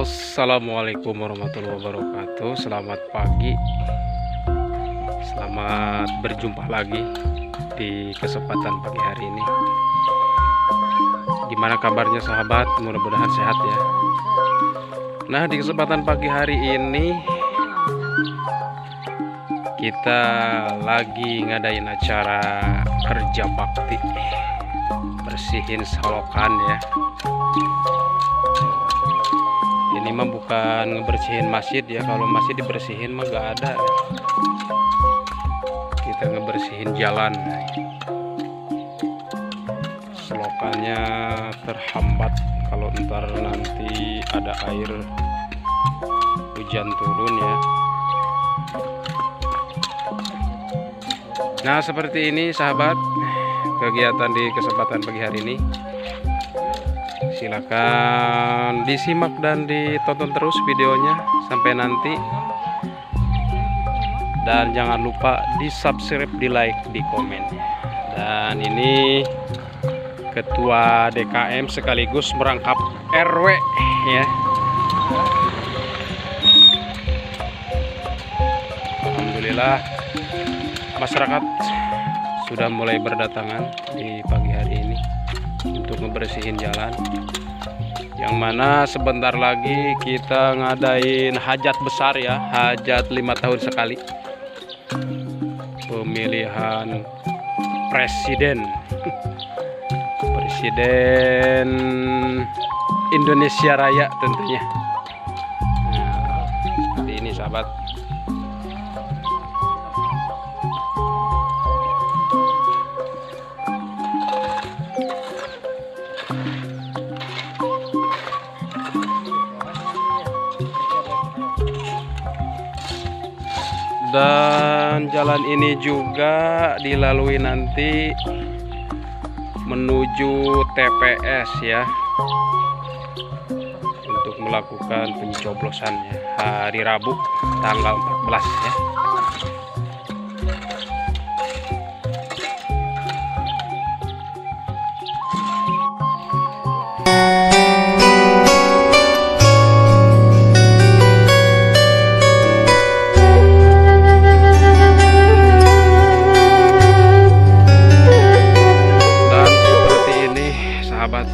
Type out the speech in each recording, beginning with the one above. Assalamualaikum warahmatullahi wabarakatuh. Selamat pagi. Selamat berjumpa lagi di kesempatan pagi hari ini. Gimana kabarnya sahabat? Mudah-mudahan sehat ya. Nah, di kesempatan pagi hari ini kita lagi ngadain acara kerja bakti, bersihin selokan ya. Ini mah bukan ngebersihin masjid ya, kalau masjid dibersihin mah gak ada. Kita ngebersihin jalan, selokannya terhambat. Kalau ntar nanti ada air hujan turun ya. Nah, seperti ini sahabat kegiatan di kesempatan pagi hari ini. Silakan disimak dan ditonton terus videonya sampai nanti, dan jangan lupa di subscribe, di like, di komen. Dan ini ketua DKM sekaligus merangkap RW ya, alhamdulillah masyarakat sudah mulai berdatangan di pagi hari ini untuk membersihin jalan, yang mana sebentar lagi kita ngadain hajat besar ya, hajat 5 tahun sekali, pemilihan presiden Indonesia Raya tentunya. Nah, seperti ini sahabat. Dan jalan ini juga dilalui nanti menuju TPS ya, untuk melakukan pencoblosannya hari Rabu tanggal 14 ya.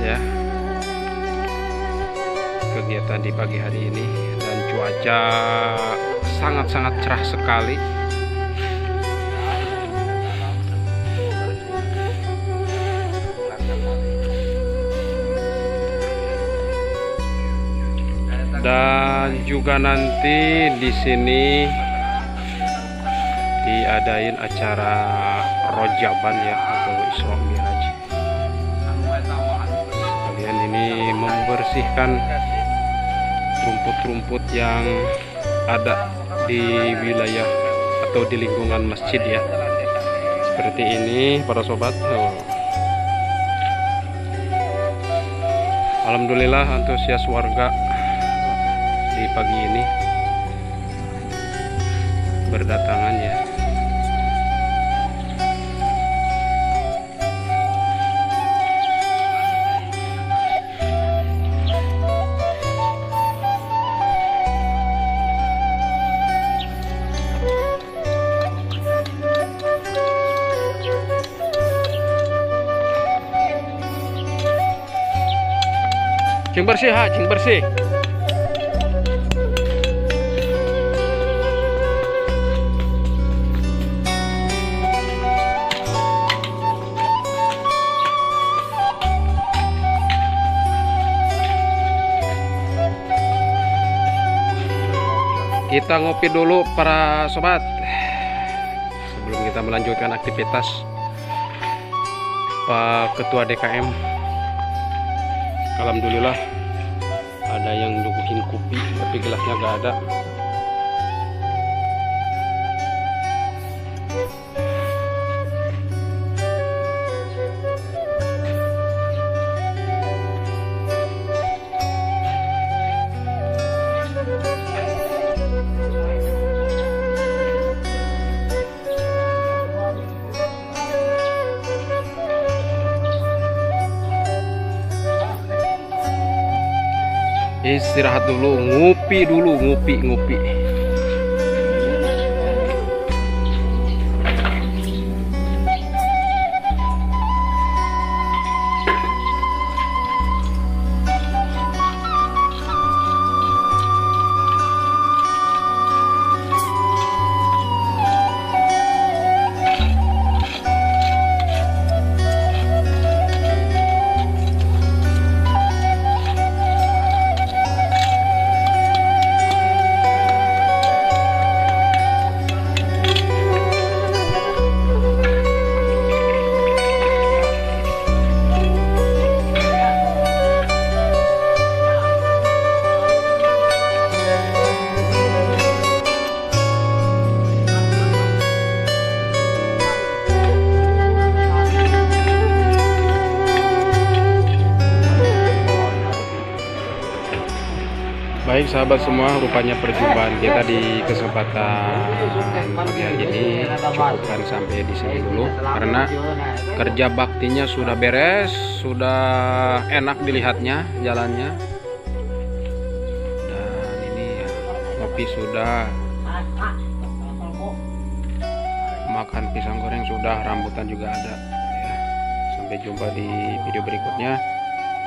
Ya, kegiatan di pagi hari ini, dan cuaca sangat-sangat cerah sekali. Dan juga nanti di sini diadain acara rojaban ya, atau Isra Miraj. Ini membersihkan rumput-rumput yang ada di wilayah atau di lingkungan masjid ya, seperti ini para sobat. Alhamdulillah antusias warga di pagi ini berdatangan ya. Cing bersih, ha, cing bersih. Kita ngopi dulu para sobat sebelum kita melanjutkan aktivitas Pak Ketua DKM. Alhamdulillah ada yang nyuguhin kopi, tapi gelasnya gak ada. Istirahat dulu, ngopi dulu. Baik sahabat semua, rupanya perjumpaan kita di kesempatan yang ini cukupkan sampai di sini dulu, karena kerja baktinya sudah beres, sudah enak dilihatnya jalannya, dan ini ya, kopi sudah, makan pisang goreng sudah, rambutan juga ada ya. Sampai jumpa di video berikutnya.